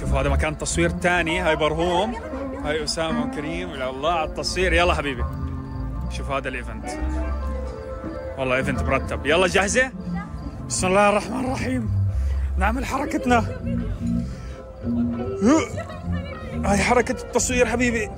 شوفوا هذا مكان تصوير ثاني. هاي برهوم، هاي أسامة وكريم. الله على التصوير. يلا حبيبي شوف هذا الايفنت، والله ايفنت مرتب. يلا جاهزة؟ بسم الله الرحمن الرحيم، نعمل حركتنا. هاي حركة التصوير حبيبي.